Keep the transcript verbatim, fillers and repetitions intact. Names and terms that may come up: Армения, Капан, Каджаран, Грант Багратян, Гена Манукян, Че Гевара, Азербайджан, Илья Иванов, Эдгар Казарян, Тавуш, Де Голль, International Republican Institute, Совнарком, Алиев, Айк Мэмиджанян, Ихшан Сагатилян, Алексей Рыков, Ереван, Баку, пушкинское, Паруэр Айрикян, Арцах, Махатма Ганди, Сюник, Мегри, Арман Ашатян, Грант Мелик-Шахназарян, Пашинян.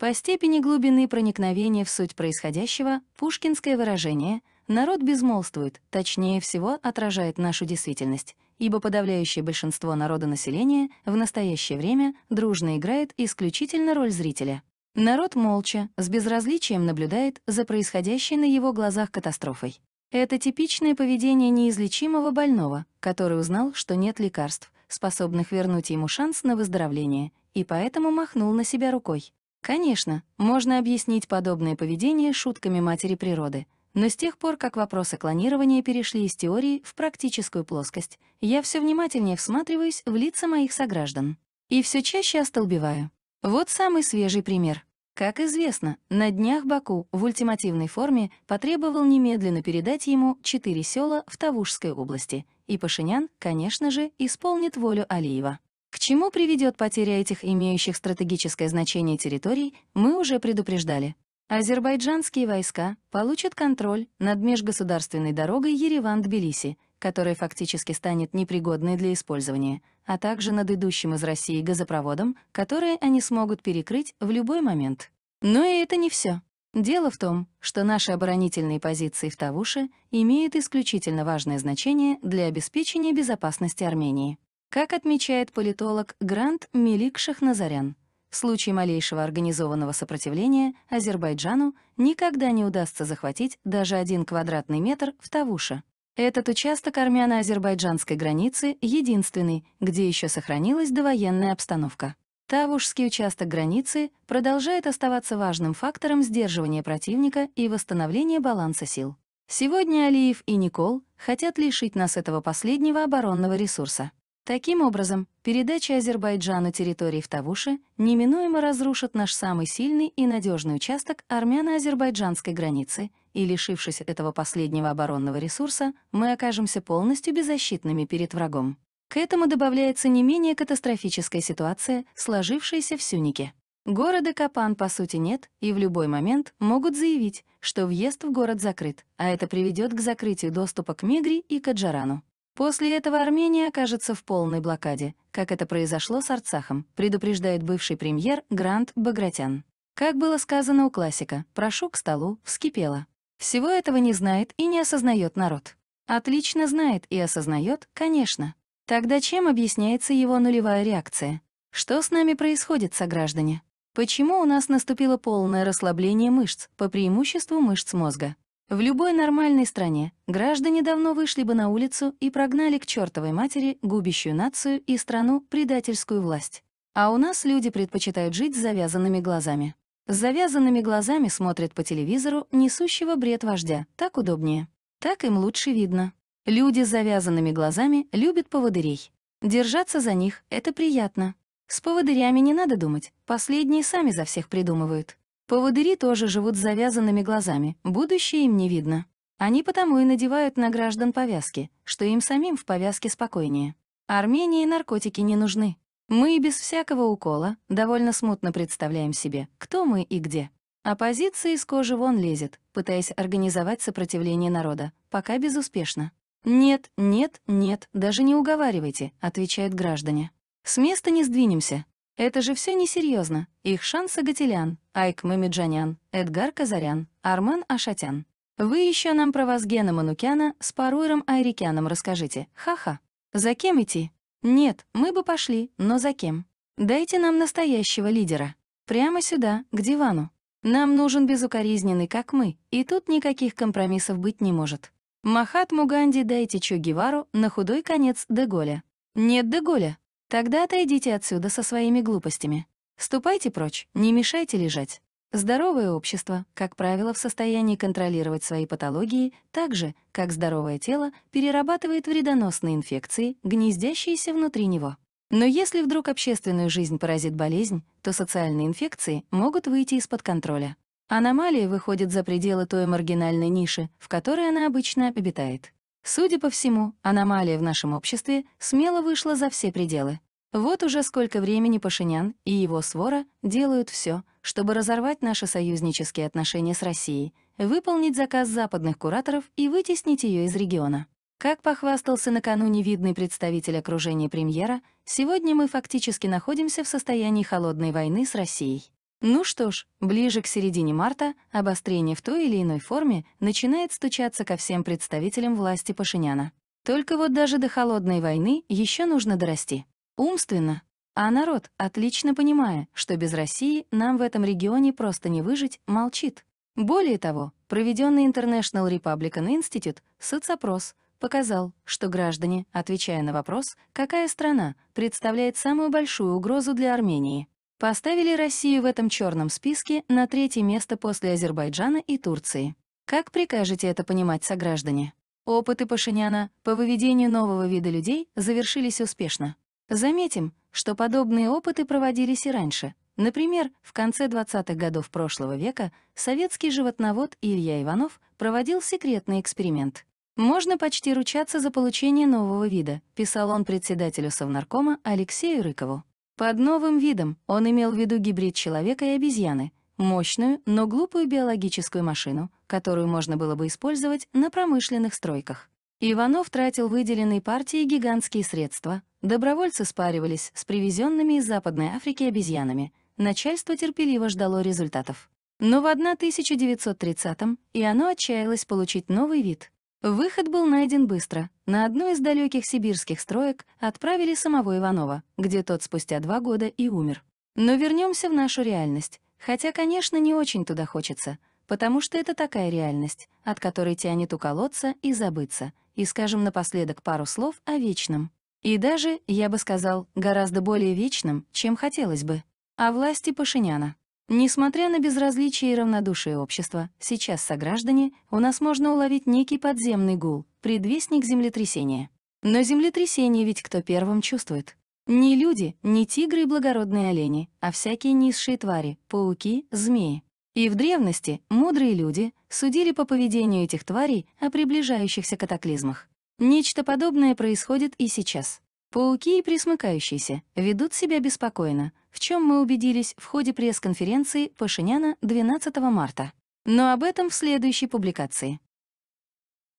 По степени глубины проникновения в суть происходящего пушкинское выражение «народ безмолвствует» точнее всего отражает нашу действительность, ибо подавляющее большинство народонаселения в настоящее время дружно играет исключительно роль зрителя. Народ молча, с безразличием наблюдает за происходящей на его глазах катастрофой. Это типичное поведение неизлечимого больного, который узнал, что нет лекарств, способных вернуть ему шанс на выздоровление, и поэтому махнул на себя рукой. Конечно, можно объяснить подобное поведение шутками матери природы, но с тех пор, как вопросы клонирования перешли из теории в практическую плоскость, я все внимательнее всматриваюсь в лица моих сограждан. И все чаще остолбеваю. Вот самый свежий пример. Как известно, на днях Баку в ультимативной форме потребовал немедленно передать ему четыре села в Тавушской области, и Пашинян, конечно же, исполнит волю Алиева. К чему приведет потеря этих имеющих стратегическое значение территорий, мы уже предупреждали. Азербайджанские войска получат контроль над межгосударственной дорогой Ереван-Тбилиси, которая фактически станет непригодной для использования, а также над идущим из России газопроводом, который они смогут перекрыть в любой момент. Но и это не все. Дело в том, что наши оборонительные позиции в Тавуше имеют исключительно важное значение для обеспечения безопасности Армении. Как отмечает политолог Грант Мелик-Шахназарян, в случае малейшего организованного сопротивления Азербайджану никогда не удастся захватить даже один квадратный метр в Тавуше. Этот участок армяно-азербайджанской границы единственный, где еще сохранилась довоенная обстановка. Тавушский участок границы продолжает оставаться важным фактором сдерживания противника и восстановления баланса сил. Сегодня Алиев и Никол хотят лишить нас этого последнего оборонного ресурса. Таким образом, передача Азербайджану территорий в Тавуше неминуемо разрушит наш самый сильный и надежный участок армяно-азербайджанской границы, и, лишившись этого последнего оборонного ресурса, мы окажемся полностью беззащитными перед врагом. К этому добавляется не менее катастрофическая ситуация, сложившаяся в Сюнике. Города Капан по сути нет, и в любой момент могут заявить, что въезд в город закрыт, а это приведет к закрытию доступа к Мегри и Каджарану. После этого Армения окажется в полной блокаде, как это произошло с Арцахом, предупреждает бывший премьер Грант Багратян. Как было сказано у классика, «прошу к столу» вскипело. Всего этого не знает и не осознает народ. Отлично знает и осознает, конечно. Тогда чем объясняется его нулевая реакция? Что с нами происходит, сограждане? Почему у нас наступило полное расслабление мышц, по преимуществу мышц мозга? В любой нормальной стране граждане давно вышли бы на улицу и прогнали к чертовой матери губящую нацию и страну предательскую власть. А у нас люди предпочитают жить с завязанными глазами. С завязанными глазами смотрят по телевизору несущего бред вождя, так удобнее. Так им лучше видно. Люди с завязанными глазами любят поводырей. Держаться за них — это приятно. С поводырями не надо думать, последние сами за всех придумывают. Поводыри тоже живут с завязанными глазами, будущее им не видно. Они потому и надевают на граждан повязки, что им самим в повязке спокойнее. Армении наркотики не нужны. Мы и без всякого укола довольно смутно представляем себе, кто мы и где. Оппозиция из кожи вон лезет, пытаясь организовать сопротивление народа, пока безуспешно. «Нет, нет, нет, даже не уговаривайте», — отвечают граждане. «С места не сдвинемся». Это же все несерьезно. Ихшан Сагатилян, Айк Мэмиджанян, Эдгар Казарян, Арман Ашатян. Вы еще нам про вас Гена Манукяна с Паруэром Айрикяном расскажите. Ха-ха. За кем идти? Нет, мы бы пошли, но за кем? Дайте нам настоящего лидера. Прямо сюда, к дивану. Нам нужен безукоризненный, как мы, и тут никаких компромиссов быть не может. Махатму Ганди дайте Че Гевару, на худой конец Де Голля. Нет Де Голля. Тогда отойдите отсюда со своими глупостями. Ступайте прочь, не мешайте лежать. Здоровое общество, как правило, в состоянии контролировать свои патологии так же, как здоровое тело перерабатывает вредоносные инфекции, гнездящиеся внутри него. Но если вдруг общественную жизнь поразит болезнь, то социальные инфекции могут выйти из-под контроля. Аномалия выходит за пределы той маргинальной ниши, в которой она обычно обитает. Судя по всему, аномалия в нашем обществе смело вышла за все пределы. Вот уже сколько времени Пашинян и его свора делают все, чтобы разорвать наши союзнические отношения с Россией, выполнить заказ западных кураторов и вытеснить ее из региона. Как похвастался накануне видный представитель окружения премьера, сегодня мы фактически находимся в состоянии холодной войны с Россией. Ну что ж, ближе к середине марта обострение в той или иной форме начинает стучаться ко всем представителям власти Пашиняна. Только вот даже до холодной войны еще нужно дорасти. Умственно. А народ, отлично понимая, что без России нам в этом регионе просто не выжить, молчит. Более того, проведенный International Republican Institute соцопрос показал, что граждане, отвечая на вопрос, какая страна представляет самую большую угрозу для Армении, поставили Россию в этом черном списке на третье место после Азербайджана и Турции. Как прикажете это понимать, сограждане? Опыты Пашиняна по выведению нового вида людей завершились успешно. Заметим, что подобные опыты проводились и раньше. Например, в конце двадцатых годов прошлого века советский животновод Илья Иванов проводил секретный эксперимент. «Можно почти ручаться за получение нового вида», писал он председателю Совнаркома Алексею Рыкову. Под новым видом он имел в виду гибрид человека и обезьяны, мощную, но глупую биологическую машину, которую можно было бы использовать на промышленных стройках. Иванов тратил выделенные партии гигантские средства, добровольцы спаривались с привезенными из Западной Африки обезьянами, начальство терпеливо ждало результатов. Но в тысяча девятьсот тридцатом и оно отчаялось получить новый вид. Выход был найден быстро. На одну из далеких сибирских строек отправили самого Иванова, где тот спустя два года и умер. Но вернемся в нашу реальность, хотя, конечно, не очень туда хочется, потому что это такая реальность, от которой тянет уколоться и забыться, и скажем напоследок пару слов о вечном. И даже, я бы сказал, гораздо более вечном, чем хотелось бы. О власти Пашиняна. Несмотря на безразличие и равнодушие общества, сейчас, сограждане, у нас можно уловить некий подземный гул, предвестник землетрясения. Но землетрясение ведь кто первым чувствует? Не люди, не тигры и благородные олени, а всякие низшие твари, пауки, змеи. И в древности мудрые люди судили по поведению этих тварей о приближающихся катаклизмах. Нечто подобное происходит и сейчас. Пауки и пресмыкающиеся ведут себя беспокойно, в чем мы убедились в ходе пресс-конференции Пашиняна двенадцатого марта. Но об этом в следующей публикации.